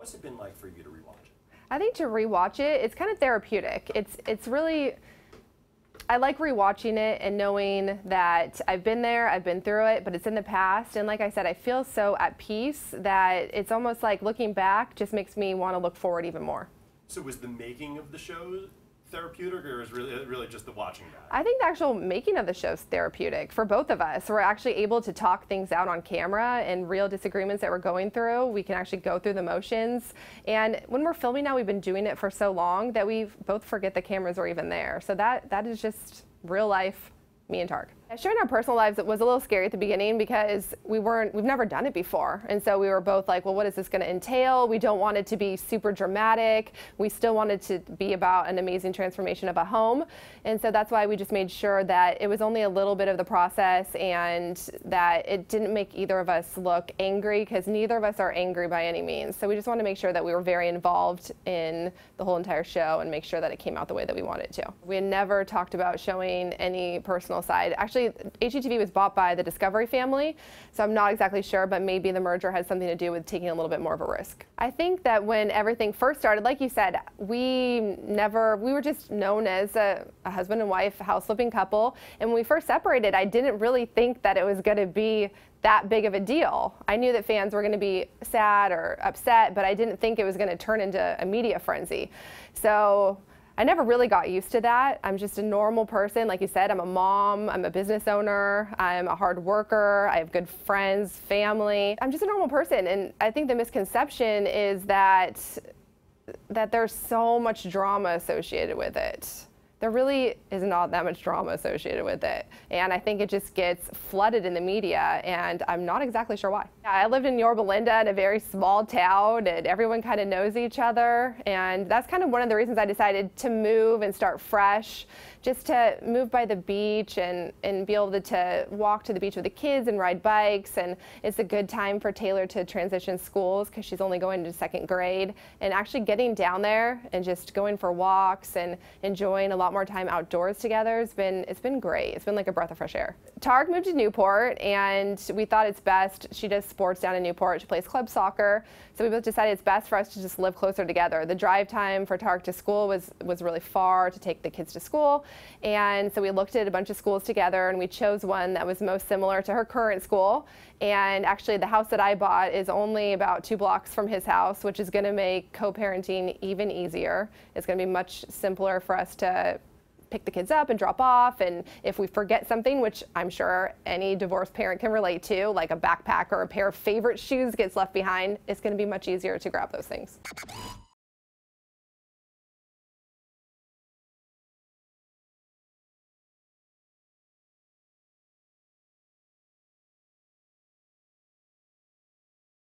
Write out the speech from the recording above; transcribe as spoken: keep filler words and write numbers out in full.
What's it been like for you to rewatch it? I think to rewatch it, it's kind of therapeutic. It's it's really, I like rewatching it and knowing that I've been there, I've been through it, but it's in the past. And like I said, I feel so at peace that it's almost like looking back just makes me want to look forward even more. So was the making of the show therapeutic, or is really really just the watching that? I think the actual making of the show's therapeutic for both of us. We're actually able to talk things out on camera and real disagreements that we're going through. We can actually go through the motions. And when we're filming now, we've been doing it for so long that we both forget the cameras were even there. So that that is just real life, me and Tarek. Sharing our personal lives, it was a little scary at the beginning because we weren't, we've never done it before. And so we were both like, well, what is this going to entail? We don't want it to be super dramatic. We still wanted to be about an amazing transformation of a home. And so that's why we just made sure that it was only a little bit of the process and that it didn't make either of us look angry, because neither of us are angry by any means. So we just wanted to make sure that we were very involved in the whole entire show and make sure that it came out the way that we wanted it to. We had never talked about showing any personal side. Actually, H G T V was bought by the Discovery family, so I'm not exactly sure, but maybe the merger has something to do with taking a little bit more of a risk. I think that when everything first started, like you said, we never, we were just known as a, a husband and wife house flipping couple, and when we first separated, I didn't really think that it was going to be that big of a deal. I knew that fans were going to be sad or upset, but I didn't think it was going to turn into a media frenzy. So I never really got used to that. I'm just a normal person. Like you said, I'm a mom, I'm a business owner, I'm a hard worker, I have good friends, family. I'm just a normal person, and I think the misconception is that, that there's so much drama associated with it. There really is not that much drama associated with it. And I think it just gets flooded in the media, and I'm not exactly sure why. I lived in Yorba Linda in a very small town, and everyone kind of knows each other. And that's kind of one of the reasons I decided to move and start fresh, just to move by the beach and, and be able to, to walk to the beach with the kids and ride bikes. And it's a good time for Taylor to transition schools because she's only going to second grade. And actually getting down there and just going for walks and enjoying a lot more time outdoors together has been, it's been great. It's been like a breath of fresh air. Tarek moved to Newport, and we thought it's best. She does sports down in Newport. She plays club soccer. So we both decided it's best for us to just live closer together. The drive time for Tarek to school was, was really far to take the kids to school. And so we looked at a bunch of schools together, and we chose one that was most similar to her current school. And actually the house that I bought is only about two blocks from his house, which is going to make co-parenting even easier. It's going to be much simpler for us to pick the kids up and drop off, and if we forget something, which I'm sure any divorced parent can relate to, like a backpack or a pair of favorite shoes gets left behind, it's going to be much easier to grab those things.